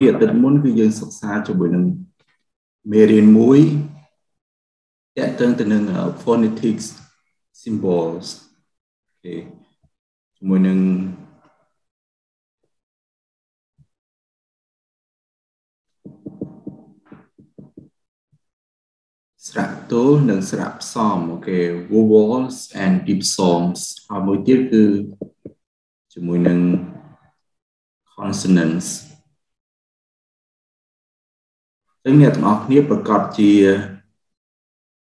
Vì ở tận môn khi dân xa cho buổi nâng mê riêng mũi dạ tân tình nâng phonetics symbols mùi nâng srap tố nâng srap song ok vowels and deep songs và mùi tiếp cư cho mùi nâng consonants tính là nó nghĩa là cọp chia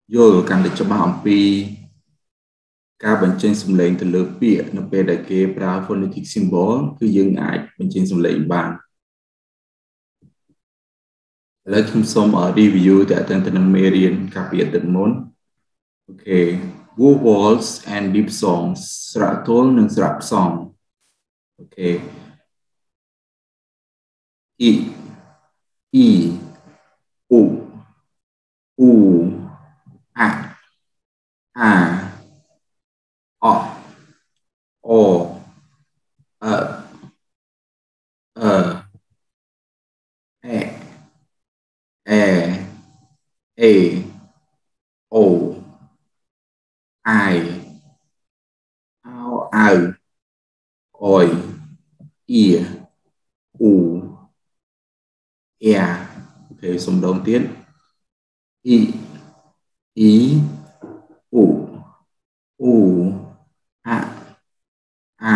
vô càng để cho bảo pi ca bên trên sùng lệnh từ lửa bịa nó về đại kế pra phonetic symbol cứ dừng lại bên trên sùng lệnh bàn lấy thông số ở review tại tên tên American ca biệt tận môn ok vowels and deep songs sạ thôn nâng sạ song ok i U A O E O I Oi I U E thế xung đồng tiến I u a o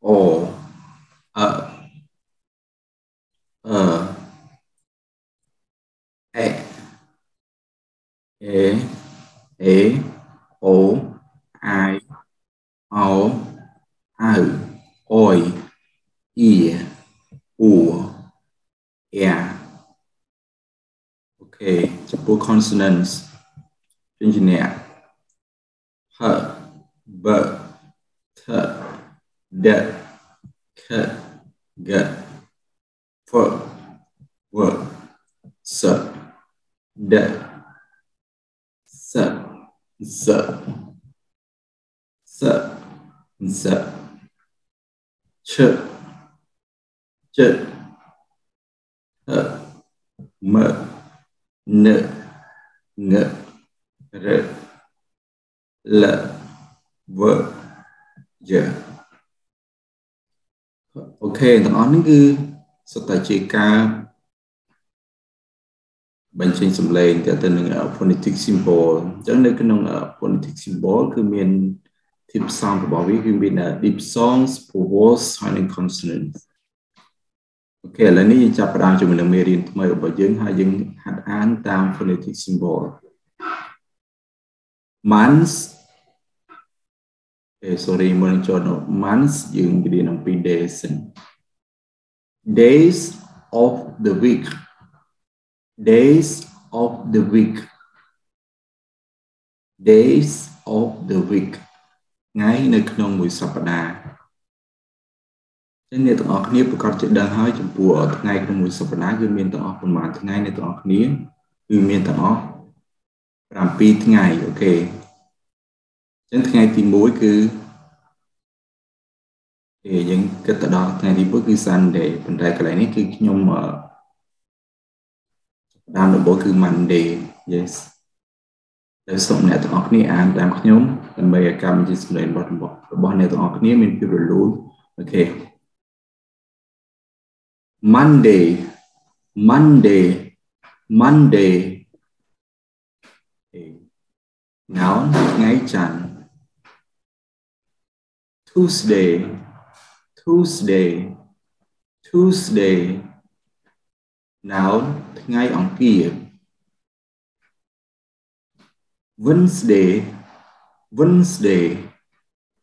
o I o oi i u yeah. Okay. Chapter consonants. Engineer. H, B, T, D, K, G, F, W, S, D, S, Z, S, Z, Ch, J. M N Ng R L V J. Ok, nó cứ so tài chế ca bánh chanh sầm lên thì tên là phonetic symbol. Chẳng nơi cái nông phonetic symbol cứ miền tiếp song của bảo vệ cứ miền là deep songs, vowels, and consonants. Ok, là ní chạp vào cho mình là mê riêng thông mời bởi dân hai dân hạt án tam phonetic symbol. Months sorry, mình cho nó months dân cái đi nông phí days. Days of the week. Days of the week. Days of the week. Ngay nơi nông mùi sạp đà. Nên này tổng ọc ní bởi cọt chạy đơn hơi chẳng bùa ở ngay trong mùi sập đá gửi miền tổng ọc bằng mạng ngay này tổng ọc ní gửi miền tổng ọc làm pi tháng ngày, ok chẳng tháng ngày tìm mối cứ để những cái tờ đó tháng ngày tìm mối cứ sẵn để phần rài cái này này cứ nhông mở đam được bố cứ mạnh để yes để sống này tổng ọc ní án đam khá nhông làm bây giờ cao mình chỉ xung lên bỏ này tổng ọc ní mình kêu rồi luôn, ok Monday, Monday, Monday. Noun ngày chẵn. Tuesday, Tuesday, Tuesday. Noun ngày ông kia. Wednesday, Wednesday,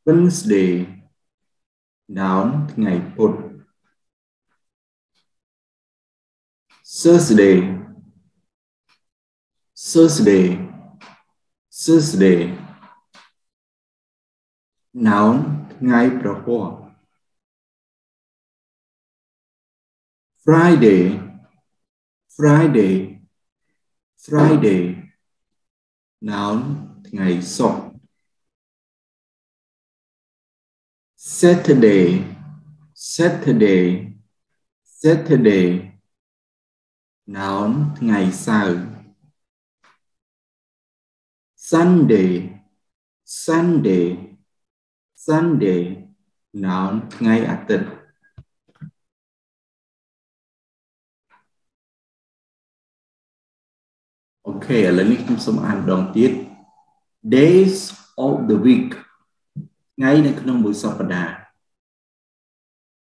Wednesday. Noun ngày Phật. Thursday, Thursday, Thursday. Noun ngày pro hoa. Friday, Friday, Friday. Noun ngày sọ. Saturday, Saturday, Saturday, noun ngày sau. Sunday, Sunday, Sunday, noun ngày à tịch. Ok, lần này chúng ta ăn đồng tiết. Days of the week, ngày này trong buổi sáng.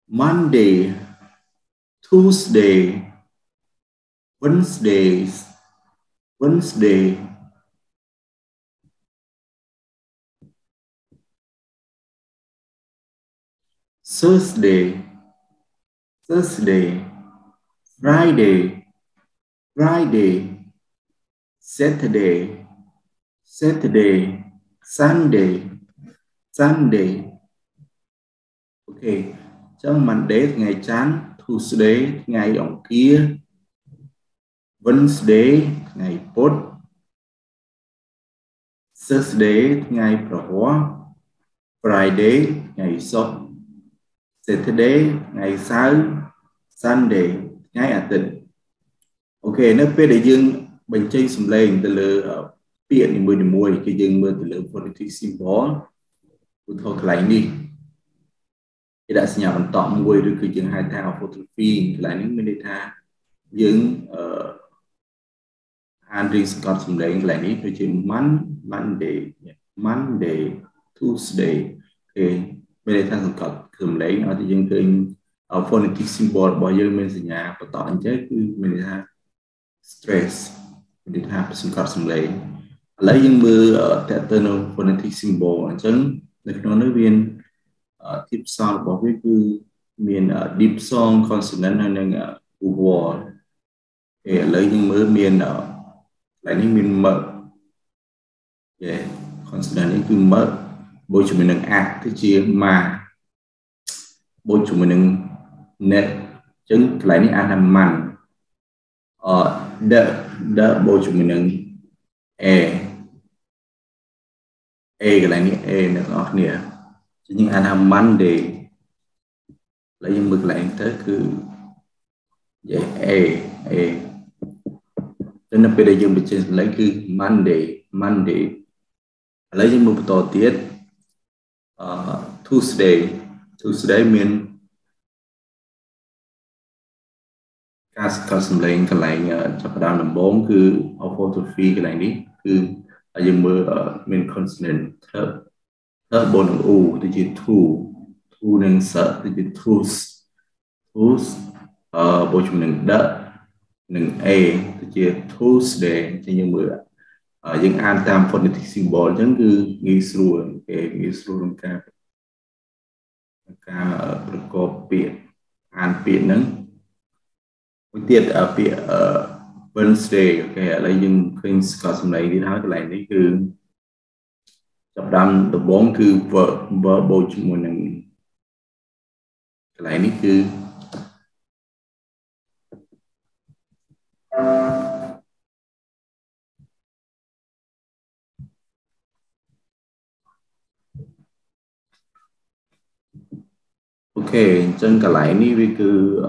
Monday, Tuesday, Wednesdays, Wednesday. Thursday, Thursday, Friday, Friday, Saturday, Saturday, Sunday, Sunday. Okay. Trong Monday ngày chán, Tuesday ngày ổng kia, Wednesday ngày bốt, Thursday ngày pro hóa, Friday ngày sốt, Saturday ngày sau, Sunday ngày à tịnh. Ok, nó phê để dừng bình chênh xùm lên từ lửa biển thì mười cái dừng mưa từ lửa phonetry symbol của thô lạnh đi. Thì đã xin nhận tổng người được cử dân hai thao photography lại những mình tha những Andrew Scott xung đấy lại những cái chuyện Monday, Monday, Tuesday thì mình tha Scott thường lấy nó thì dân thường ở phonetic symbol bao giờ mình sẽ nhà và tổng chế mình tha stress mình tha Scott xung đấy lấy những mưa ở tại tên phonetic symbol chứng được nó nói viên tiếp sau của cái cứ miền deep song consonant hay là vowel để lấy những mớ miền ở lại những miền mở để consonant những cứ mở bôi chúng mình đừng a cái chia mà bôi chúng mình đừng nè chứng lại những a làm mặn ở đỡ bôi chúng mình đừng e cái lại những e nó ngọt nè. Nhưng anh làm Monday lấy những bực lại tới cứ vậy e nên là bây giờ dùng trên lấy cứ Monday lấy những bực to tiết Tuesday miền các sản lấy cái này cho các bạn làm bốn cứ photography cái này đi cứ ở dùng bực miền consonant thơ bồn ở u thì chỉ thu nên sợ thì chỉ thu bôi chúng mình đỡ nên e thì chỉ thu để cho những bữa những an tam phonetic symbol chẳng cứ nghĩ sưu cái nghĩ sưu trong ca có biển an biển nắng buổi tiệc ở biển Wednesday cái lấy những kinh scotland này đi nói cái này đấy cứ tập đam tập bốn cứ vợ bôi chúng mình lại ní cứ ok chân cả lại ní với cứ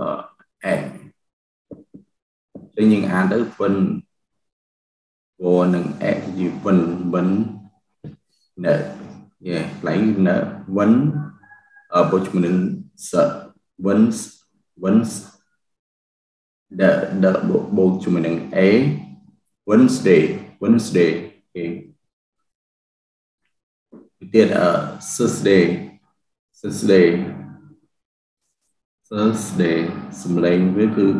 cho những anh tới phần vô nâng gì phần nợ, lấy nợ vấn ở bộ chúng mình sợ vấn đợi bộ chúng mình é Wednesday tiết ở Thursday xâm lên với cứ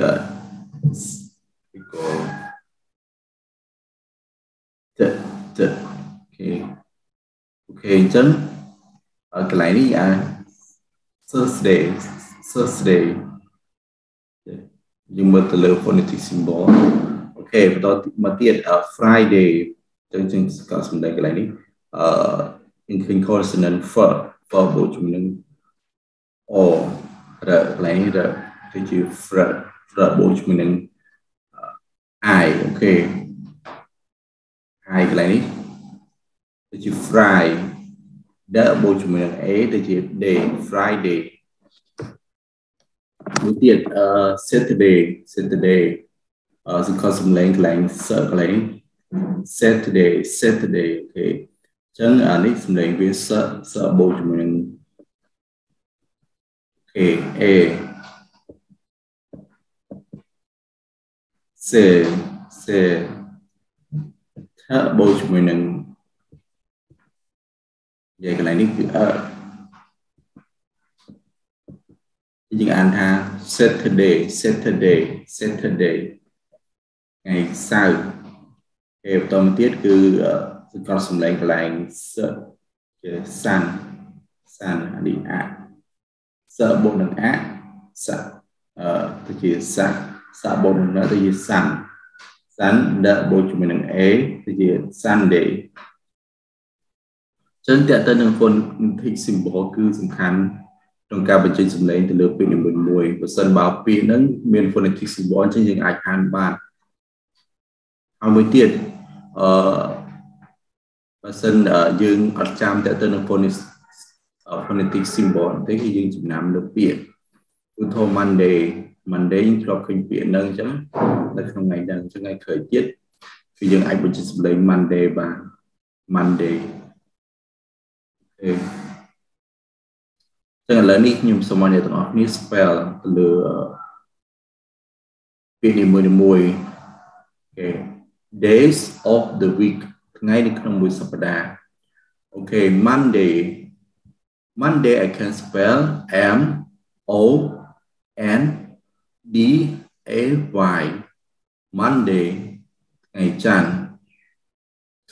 ở ok chân ở cái này đi Thursday dùng một từ lửa phonetic symbol ok và đó mà tiết ở Friday trong chương trình xung quanh cái này đi in consonant for bộ chúng mình o r lại như r thì chữ r bộ chúng mình i ok hai cái này đi chữ Friday đỡ bôi chúng mình là e thì chữ day Friday Đầu tiên Saturday sẽ có dùng lệnh sợ lệnh Saturday okay chẳng anh ấy dùng lệnh với sợ bố chúng mình okay sẽ thợ bố chúng mình vậy cái này nick nhưng anh ha Saturday ngày sau cái tổng tiết cứ con sùng lạnh san đi ạ sợ bộ đằng á sợ tôi chỉ sợ bộ đằng đó tôi chỉ san đỡ bộ chúng mình đằng ấy tôi chỉ san để chân tiện tân đằng phôn thích xìm bố cứ dùng khăn trong các bệnh trình xung lệnh từ lửa bình bình mùi và sân báo bình nâng miền phôn thích xìm bố trên những ảnh hàn bàn hào mới tiện và sân dương ở trăm tiện tân đằng phôn thích xìm bố thế khi dương chìm nắm được biển ưu thô Monday những trọc khuyên biển nâng chẳng là không ngày đằng cho ngày khởi tiết khi dương ảnh bệnh trình xung lệnh Monday và Monday Chẳng là ní nhưng mà nhà tao ní spell lừa Việt mùi days of the week ngay đi trong buổi sắp đà okay Monday I can spell MONDAY Monday ngày chẵn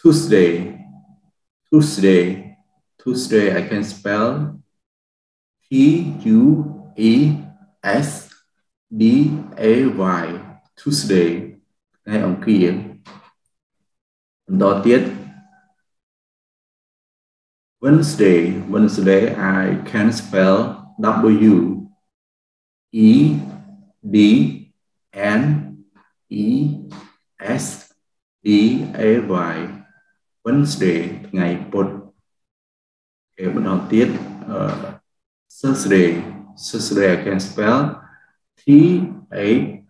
Tuesday I can spell TUESDAY Tuesday ngày ông kia đó tiết Wednesday I can spell WEDNESDAY Wednesday ngày Phật cái okay, đó tiết Thursday I can spell THURSDAY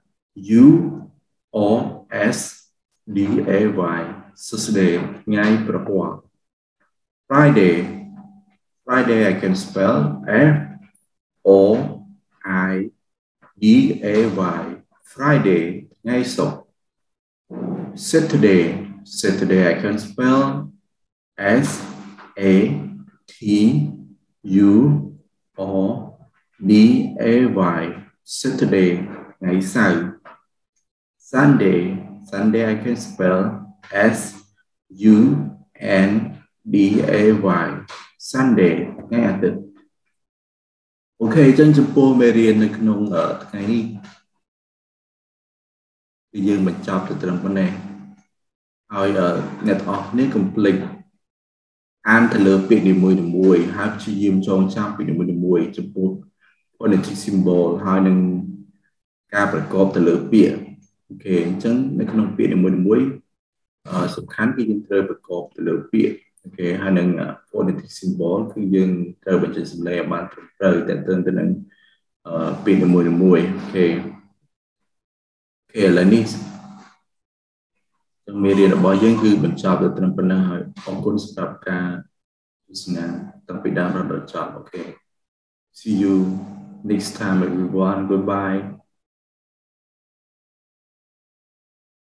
Thursday ngày Phật. Friday I can spell FRIDAY Friday ngày sau. Saturday I can spell SATURDAY Saturday ngày sau. Sunday I can spell SUNDAY Sunday ngày à tịch. Ok chân chụp cô mê riêng được nông ở ngày đi thì dương mình chọc từ trường con này rồi ở net off này complete an thật lửa bị điểm mùi hấp chi dương trong trăm bị điểm mùi chụp cô có nên chỉ symbol hai nâng ca phải có thật lửa bị ok chân nó không bị điểm mùi sụp khán cái dân trời phải có thật lửa bị okay hai nâng phonetic symbol cứ dương trời bệnh trình xâm lây bạn trời tại tên tên nâng pin là mùi okay là ní trong mê riêng là bỏ dân cứ bệnh chọc được tên nâng hỏi ông con sắp ca tâm bị đam ra đợt chọc ok see you next time everyone goodbye